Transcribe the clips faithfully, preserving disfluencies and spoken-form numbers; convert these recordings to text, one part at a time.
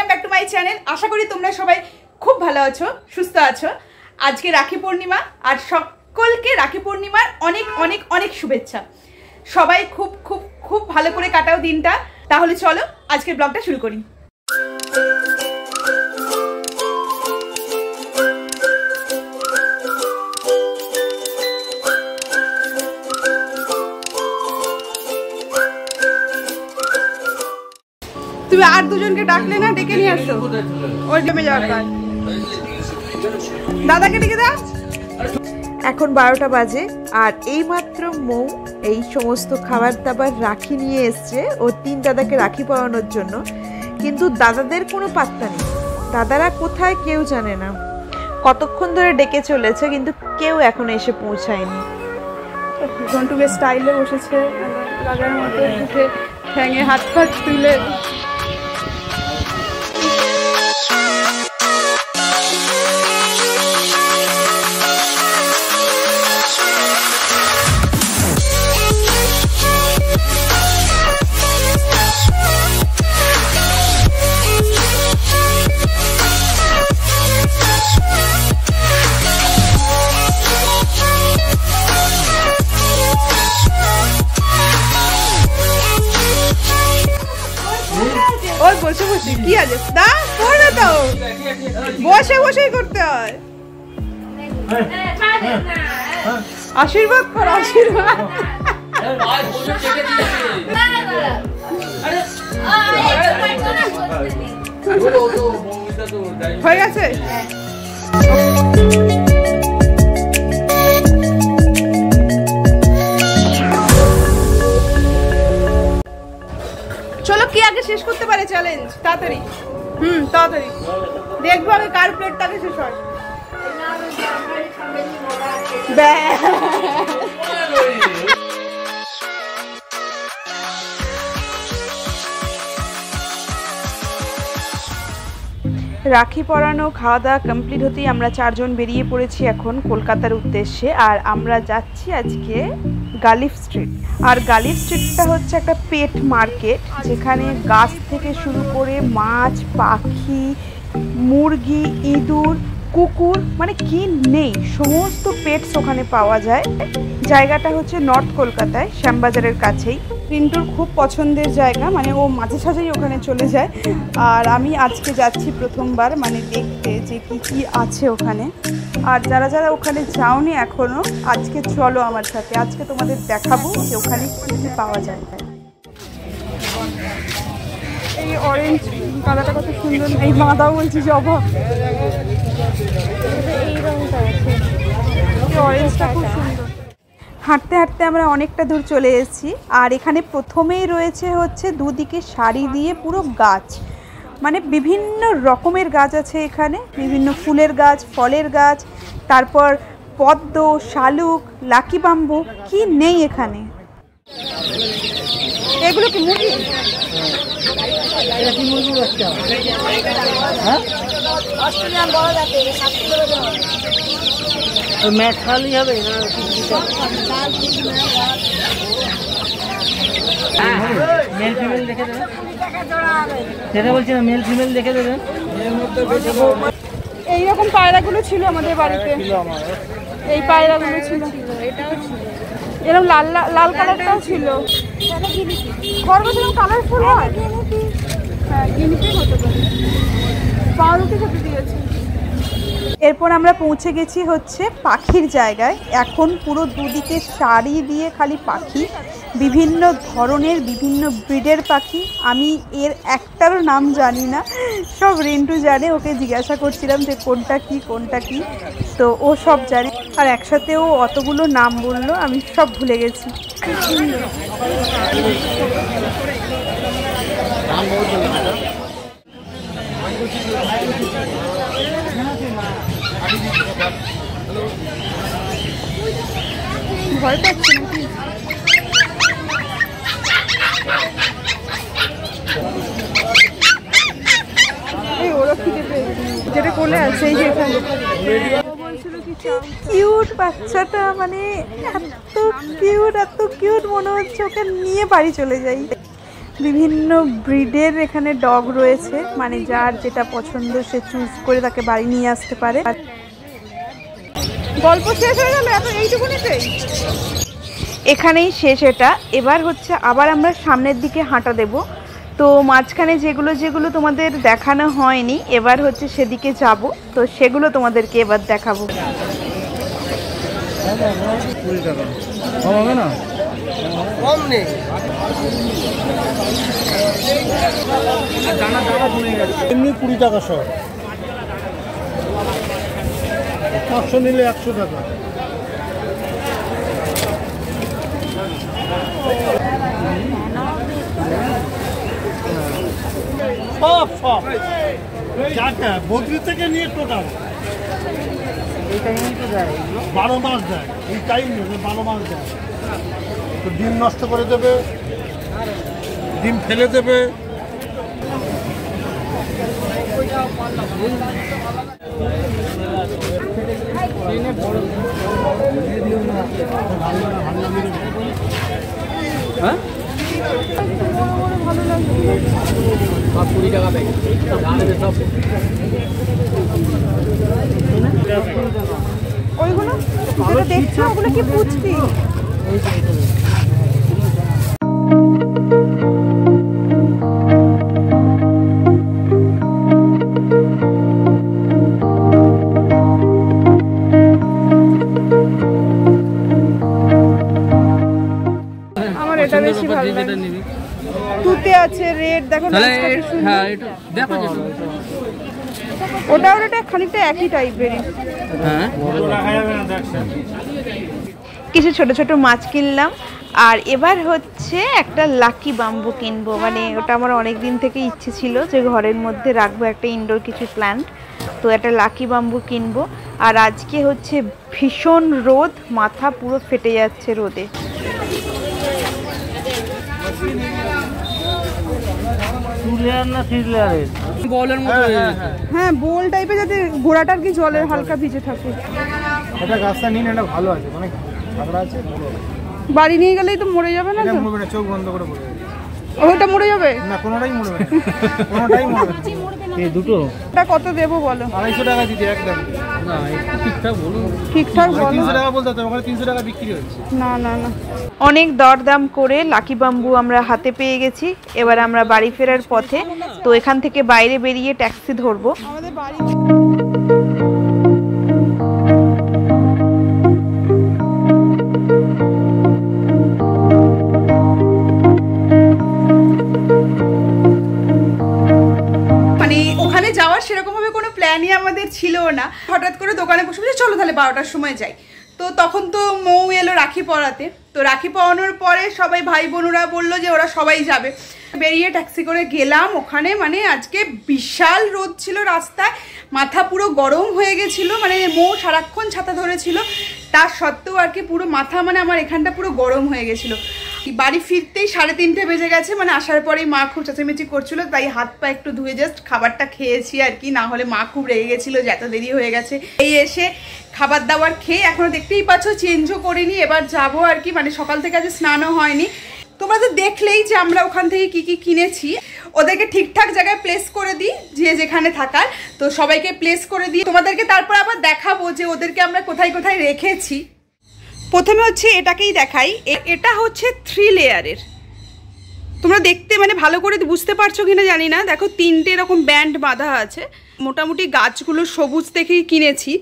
Welcome back to my channel. आशा करी तुम्हारा सबाई खूब भलो आछो सुस्थ आछो। आज के राखी पूर्णिमा और सकल के राखी पूर्णिमार अनेक अनेक अनेक शुभेच्छा। सबाई खूब खूब खूब भालो करे काटाओ दिनटा। ताहले चलो आज के ब्लगटा शुरू करी। राखी परानोर जोन्नो किन्तु दादादेर कोनो पात्ता नेই। दादारा कोथाय केउ जाने ना। कतक्षण धरे डेके चलेছে किन्तु केउ एखोनो एসে পৌঁছায়নি। ঘন্টুকে স্টাইলে বসেছে লাগার মতো উঠে ঠ্যাঙে হাত কাট তুলে। आशीर्वाद शेष करते पारे चैलेंज तातरी हम तातरी देखबो आगे कार प्लेटटा के शेष হয় বে। राखी परानो खावा दावा कमप्लीट होते ही आमरा चारजन बेरिये पड़ेছি এখন কলকাতার উদ্দেশ্যে। আর আমরা যাচ্ছি আজকে গালিফ স্ট্রিট। আর গালিফ স্ট্রিটটা হচ্ছে একটা পেট মার্কেট যেখানে গাছ থেকে শুরু করে মাছ পাখি মুরগি ইঁদুর কুকুর মানে কি নেই সমস্ত পেটস ওখানে পাওয়া যায়। জায়গাটা হচ্ছে নর্থ কলকাতায় শ্যামবাজারের কাছেই। পিন্টুর খুব পছন্দের জায়গা মানে ও মাঝে সাঝেই ওখানে চলে যায়। আর আমি আজকে যাচ্ছি প্রথমবার মানে দেখতে যে কী কী আছে ওখানে। আর যারা যারা ওখানে যাওনি এখনও আজকে চলো আমার সাথে। আজকে তোমাদের দেখাবো যে ওখানে কী কী পাওয়া যায়। এই অরেঞ্জ কালারটা কত সুন্দর। এই মাদা বলছি জবা এই রংটা আছে এই অরেঞ্জটা খুব সুন্দর। হাঁটতে হাঁটতে আমরা অনেকটা দূর চলে এসেছি। আর এখানে প্রথমেই রয়েছে হচ্ছে দুদিকে সারি দিয়ে পুরো গাছ মানে বিভিন্ন রকমের গাছ আছে এখানে। বিভিন্ন ফুলের গাছ ফলের গাছ তারপর পদ্ম শালুক লাকি বাম্বু কি নেই এখানে। এগুলো কি মুরগি লাকি মুরগি বাচ্চা হ্যাঁ অস্ট্রেলিয়ান বড় জাতে সাত কিলো হবে তো ম্যাচ খালি হবে না মেল ফিমেল দেখে দেন যেটা বলছি না মেল ফিমেল দেখে দেন। এই রকম পায়রাগুলো ছিল আমাদের বাড়িতে এই পায়রাগুলো ছিল এটাও ছিল এরকম লাল লাল কালারটাও ছিল। খরগোশের কালারফুল হয় হ্যাঁ গিনিপিগ হতে পারে পাউরুটি খেতে দিয়েছে। এরপর আমরা পৌঁছে গেছি হচ্ছে পাখির জায়গায়। এখন পুরো দুদিকে সারি দিয়ে খালি পাখি বিভিন্ন ধরনের বিভিন্ন ব্রিডের পাখি। আমি এর একটারও নাম জানি না সব রেন্টু জানে। ওকে জিজ্ঞাসা করছিলাম যে কোনটা কি কোনটা কি তো ও সব জানে। আর একসাথে ও অতগুলো নাম বললো আমি সব ভুলে গেছি। ভয় পাচ্ছি নাকি ওরা খিদে পেয়েছে যেটা কোলে আছে সেখানে। কিউট বাচ্চাটা মানে এত কিউট এত কিউট মনে হচ্ছে ওকে নিয়ে বাড়ি চলে যাই। विभिन्न ब्रिडेर एखाने डग रयेछे माने जार जेटा पछंद से चूज करे ताके बाड़ी निये आसते पारे। गल्प शेष हये गेल एतो एइटुकुनितेई एखानेई शेष। एटा एबार होच्छे आबार आमरा सामनेर दिके हाँटा देबो। तो माझखाने जेगुलो जेगुलो तोमादेर देखानो हयनि एबार होच्छे सेदिके जाबो। तो सेगुलो तोमादेरके एबार देखाबो। बारो मास जाए टाइम बारो मास जाए तो डिम नष्ट कर देवे डिम फेले देवे। देखो कि पूछती छोटो छोटो माछ किनलाम और एबार होच्छे एकटा लाकी बाम्बू किनबो। माने ओटा आमार अनेक दिन थेके इच्छे छिलो जे घरेर मध्य राखबो एकटा इनडोर किछु प्लांट। तो एकटा लाकी बाम्बू किनबो और आजके होच्छे भीषण रोद माथा पुरो फेटे जाच्छे रोदे। अनेक दरदाम करे लाकी बाम्बू आमरा हाथे पेये गेছি। এবার আমরা বাড়ি ফেরার পথে। তো এখান থেকে বাইরে বেরিয়ে ট্যাক্সি ধরবো। আমাদের বাড়ি हठात करे दोकाने बसे चलो ताहले बारोटार समय जाई। तो तखन तो मऊ एलो राखी पड़ाते। तो राखी पड़ानोर परे सबाई भाई बोनेरा बोललो जे ओरा सबाई जाबे। बेरिये टैक्सि करे गेलाम ओखाने। माने आजके विशाल रोद छिलो रास्ताय माथा पुरो गरम हये गेछिलो। माने मऊ साराक्षण छाता धरेछिलो तार सत्त्वेओ आर कि पुरो माथा माने आमार एखानटा पुरो गरम हये गेछिलो। बाड़ी फिरतेई साढ़े तीनटे बेजे गेछे। माने आसार परेई मा खूब चाचामेचि करछिलो ताई हाथ पा एकटु धुए जास्ट खाबारटा खेयेछि आर कि। ना होले मा खूब रेगे गेछिलो जे एतो देरी हये गेछे। एई एसे खाबार दाबार खेये एखोनो देखतेई पाच्छो चेन्जो करिनि। एबार जाबो आर कि। माने सकाल थेके आजके स्नानो हयनि। তোমরা তো দেখলেই যে আমরা ওখান থেকে কি কি কিনেছি। ওদেরকে ঠিকঠাক জায়গায় প্লেস করে দিই যে যেখানে থাকার। তো সবাইকে প্লেস করে দিই। তোমাদেরকে তারপর আবার দেখাবো যে ওদেরকে আমরা কোথায় কোথায় রেখেছি। প্রথমে হচ্ছে এটাকেই দেখাই। এটা হচ্ছে থ্রি লেয়ারের। তোমরা দেখতে মানে ভালো করে বুঝতে পারছো কিনা জানি না। দেখো তিনটে এরকম ব্যান্ড বাঁধা আছে। মোটামুটি গাছগুলো সবুজ থেকেই কিনেছি।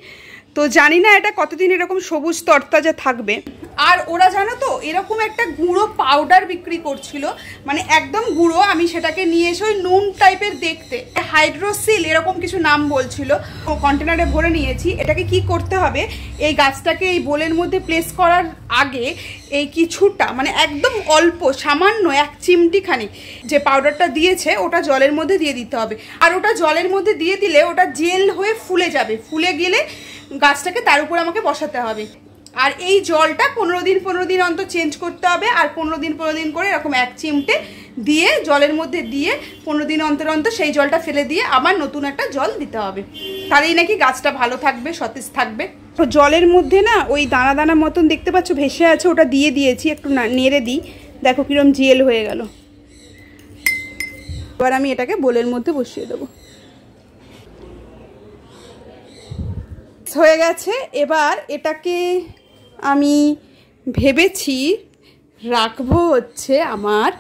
তো জানি না এটা কতদিন এরকম সবুজ তরতাজা থাকবে। আর ওরা জানো তো এরকম একটা গুঁড়ো পাউডার বিক্রি করছিল। মানে একদম গুঁড়ো। আমি সেটাকে নিয়ে এসে ওই নুন টাইপের দেখতে হাইড্রোসিল এরকম কিছু নাম বলছিল। কন্টেনারে ভরে নিয়েছি। এটাকে কি করতে হবে এই গাছটাকে এই বোলের মধ্যে প্লেস করার আগে এই কিছুটা মানে একদম অল্প সামান্য এক চিমটি খানি যে পাউডারটা দিয়েছে ওটা জলের মধ্যে দিয়ে দিতে হবে। আর ওটা জলের মধ্যে দিয়ে দিলে ওটা জেল হয়ে ফুলে যাবে। ফুলে গেলে গাছটাকে তার উপর আমাকে বসাতে হবে। আর এই জলটা পনেরো দিন পনেরো দিন অন্তর চেঞ্জ করতে হবে। আর পনেরো দিন পনেরো দিন করে এরকম এক চিমটে দিয়ে জলের মধ্যে দিয়ে পনেরো দিন অন্তর অন্তর সেই জলটা ফেলে দিয়ে আবার নতুন একটা জল দিতে হবে। তাহলেই নাকি গাছটা ভালো থাকবে সতেজ থাকবে। তো জলের মধ্যে না ওই দানা দানা মতন দেখতে পাচ্ছ ভেসে আছে ওটা দিয়ে দিয়েছি। একটু নেড়ে দিই। দেখো কিরম জেল হয়ে গেল। এবার আমি এটাকে বোলের মধ্যে বসিয়ে দেব। হয়ে গেছে। এবার এটাকে আমি ভেবেছি রাখবো হচ্ছে আমার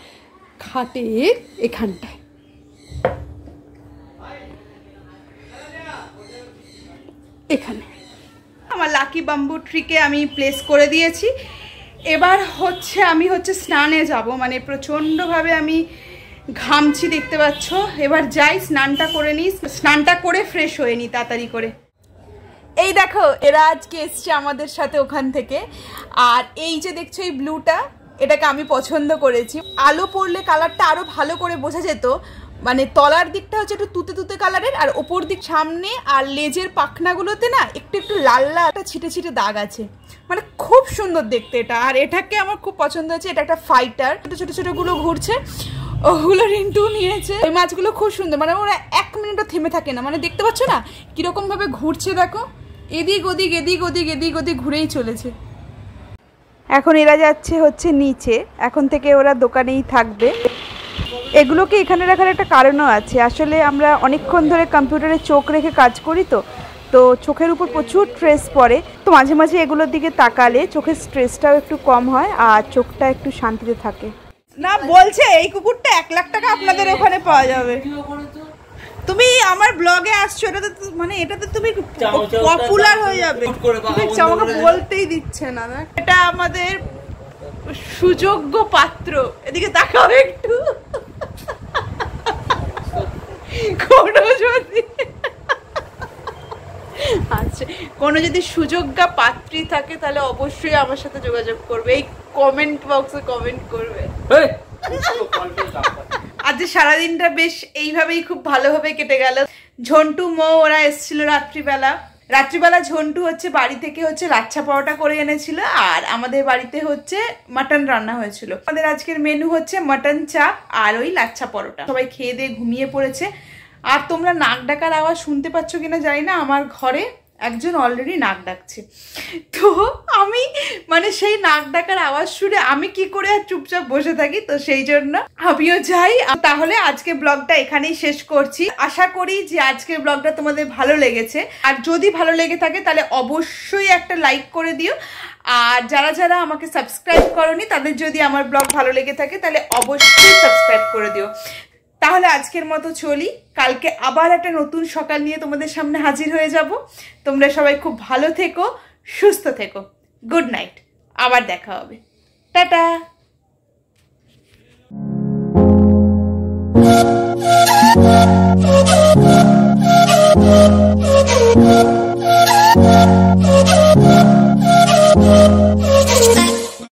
খাটের এখানটায়। এখানে আমার লাকি বাম্বু ট্রিকে আমি প্লেস করে দিয়েছি। এবার হচ্ছে আমি হচ্ছে স্নানে যাব, মানে প্রচণ্ডভাবে আমি ঘামছি দেখতে পাচ্ছ। এবার যাই স্নানটা করে নিই, স্নানটা করে ফ্রেশ হয়ে নিই তাড়াতাড়ি করে। এই দেখো এরা আজকে এসছে আমাদের সাথে ওখান থেকে। আর এই যে দেখছো এই ব্লুটা, এটাকে আমি পছন্দ করেছি। আলো পড়লে কালারটা আরও ভালো করে বোঝা যেত, মানে তলার দিকটা হচ্ছে একটু তুতে তুতে কালারের, আর ওপর দিক সামনে আর লেজের পাখনাগুলোতে না একটু একটু লাল লাল একটা ছিটে ছিটে দাগ আছে, মানে খুব সুন্দর দেখতে এটা। আর এটাকে আমার খুব পছন্দ হয়েছে, এটা একটা ফাইটার। ছোটো ছোটো ছোটোগুলো ঘুরছে, ওগুলো রিন্টু নিয়েছে। ওই মাছগুলো খুব সুন্দর, মানে ওরা এক মিনিটও থেমে থাকে না, মানে দেখতে পাচ্ছ না কীরকমভাবে ঘুরছে। দেখো এদিক ওদিক এদিক ওদিক এদিক ওদিক ঘুরেই চলেছে। এখন এরা যাচ্ছে হচ্ছে নিচে, এখন থেকে ওরা দোকানেই থাকবে। এগুলোকে এখানে রাখার একটা কারণও আছে। আসলে আমরা অনেকক্ষণ ধরে কম্পিউটারে চোখ রেখে কাজ করি, তো তো চোখের উপর প্রচুর স্ট্রেস পড়ে, তো মাঝে মাঝে এগুলোর দিকে তাকালে চোখের স্ট্রেসটাও একটু কম হয় আর চোখটা একটু শান্তিতে থাকে। না বলছে এই কুকুরটা এক লাখ টাকা আপনাদের ওখানে পাওয়া যাবে। তুমি আমার ব্লগে আসছো, এটা তো মানে এটা তো তুমি পপুলার হয়ে যাবে। আমাকে বলতেই দিচ্ছে না। এটা আমাদের সুযোগ্য পাত্র, এদিকে তাকাও একটু। আচ্ছা, কোনো যদি সুযোগ্য পাত্রী থাকে তাহলে অবশ্যই আমার সাথে যোগাযোগ করবে, এই কমেন্ট বক্সে কমেন্ট করবে। আজ সারাদিনটা বেশ এইভাবেই খুব ভালোভাবে কেটে গেল। ঝন্টু মো ওরা এসেছিল রাত্রিবেলা, রাত্রিবেলা ঝন্টু হচ্ছে বাড়ি থেকে হচ্ছে লাচ্ছা পরোটা করে এনেছিল, আর আমাদের বাড়িতে হচ্ছে মাটন রান্না হয়েছিল। আমাদের আজকের মেনু হচ্ছে মাটন চাপ আর ওই লাচ্ছা পরোটা। সবাই খেয়ে দিয়ে ঘুমিয়ে পড়েছে। আর তোমরা নাক ডাকার আওয়াজ শুনতে পাচ্ছ কিনা জানি না, আমার ঘরে একজন অলরেডি নাক ডাকছে। তো আমি মানে সেই নাক ডাকার আওয়াজ শুনে আমি কি করে আর চুপচাপ বসে থাকি, তো সেই জন্য আমিও যাই। তাহলে আজকে ব্লগটা এখানেই শেষ করছি। আশা করি যে আজকের ব্লগটা তোমাদের ভালো লেগেছে, আর যদি ভালো লেগে থাকে তাহলে অবশ্যই একটা লাইক করে দিও। আর যারা যারা আমাকে সাবস্ক্রাইব করোনি তাদের যদি আমার ব্লগ ভালো লেগে থাকে তাহলে অবশ্যই সাবস্ক্রাইব করে দিও। তাহলে আজকের মতো চলি, কালকে আবার একটা নতুন সকাল নিয়ে তোমাদের সামনে হাজির হয়ে যাব। তোমরা সবাই খুব ভালো থেকো, সুস্থ থেকো, গুড নাইট, আবার দেখা হবে, টাটা।